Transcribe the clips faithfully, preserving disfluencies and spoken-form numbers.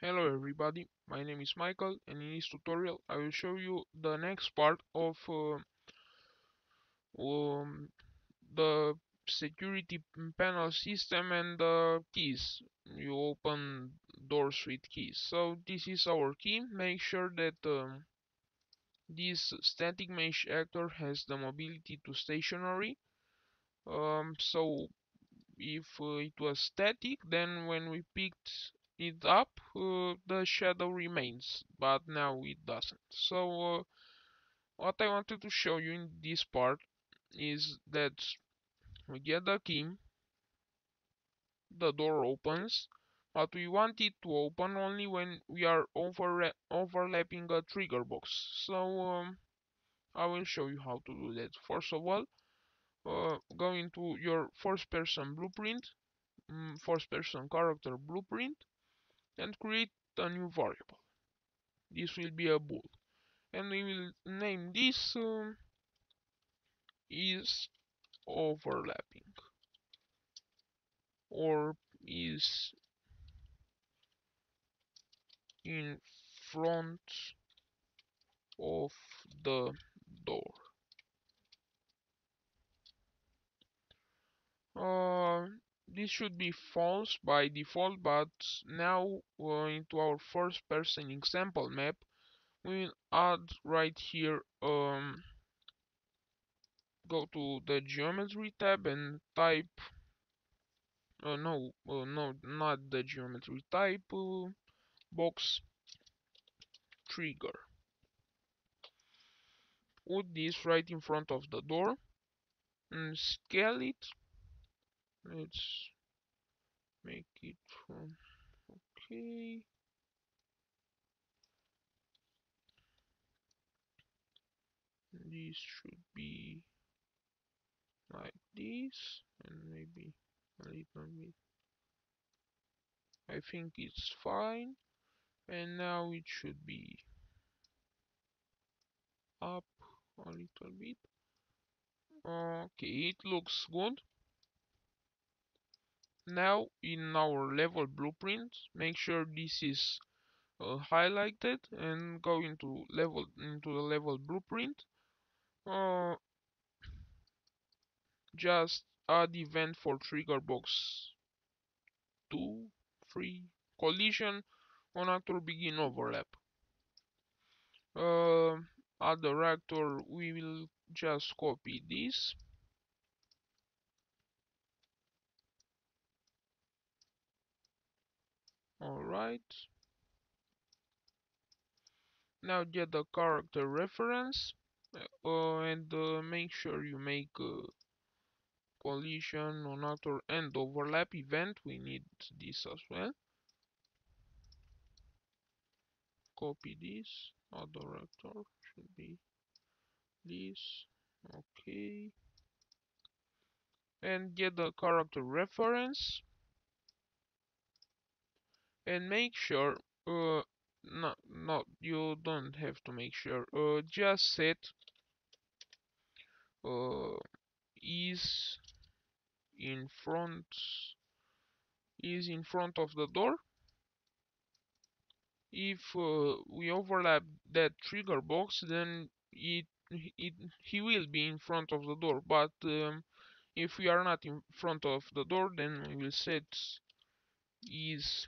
Hello everybody, my name is Michael and in this tutorial I will show you the next part of uh, um, the security panel system and the keys. You open doors with keys. So this is our key. Make sure that um, this static mesh actor has the mobility to stationary. Um, so if uh, it was static, then when we picked it up, uh, the shadow remains, but now it doesn't. So uh, what I wanted to show you in this part is that we get the key, the door opens, but we want it to open only when we are over overlapping a trigger box. So um, I will show you how to do that. First of all, uh, go into your first person blueprint, um, first person character blueprint, and create a new variable. This will be a bool, and we will name this um, is overlapping, or is in front of the door. Uh, This should be false by default, but now uh, into our first person example map we will add right here, um, go to the geometry tab and type uh, no uh, no not the geometry type uh, box trigger. Put this right in front of the door and scale it. Let's make it from okay. This should be like this, and maybe a little bit. I think it's fine. And now it should be up a little bit. Okay, it looks good. Now in our level blueprint, make sure this is uh, highlighted and go into level into the level blueprint. Uh, just add event for trigger box two, three collision on actor begin overlap. Uh, other actor, we will just copy this. Alright, now get the character reference uh, and uh, make sure you make uh, collision on actor and overlap event. We need this as well. Copy this, other actor should be this, okay, and get the character reference. And make sure, uh, no, no, you don't have to make sure, uh, just set uh, is in front, is in front of the door. If uh, we overlap that trigger box, then it, it he will be in front of the door, but um, if we are not in front of the door, then we will set is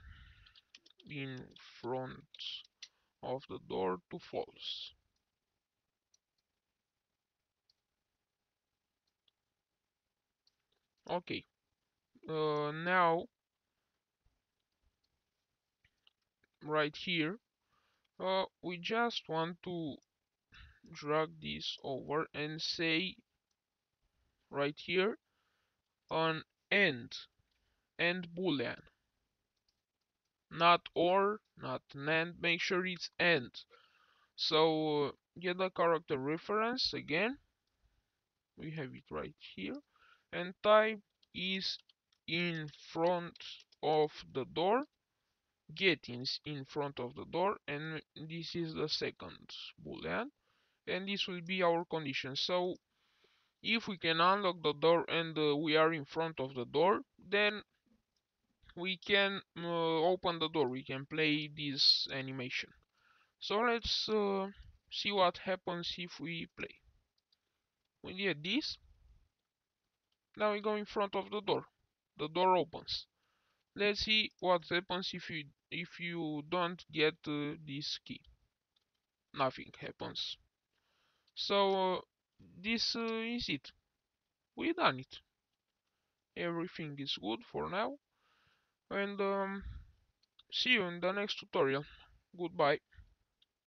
in front of the door to false. Okay, uh, now right here uh, we just want to drag this over and say right here an AND, AND boolean. Not OR, not NAND, make sure it's AND. So uh, get the character reference again. We have it right here. And type is in front of the door. Get is in front of the door. And this is the second boolean. And this will be our condition. So if we can unlock the door and uh, we are in front of the door, then we can uh, open the door, we can play this animation. So let's uh, see what happens if we play. We did this. Now we go in front of the door. The door opens. Let's see what happens if you if you don't get uh, this key. Nothing happens. So uh, this uh, is it. We done it. Everything is good for now. And um, see you in the next tutorial. Goodbye.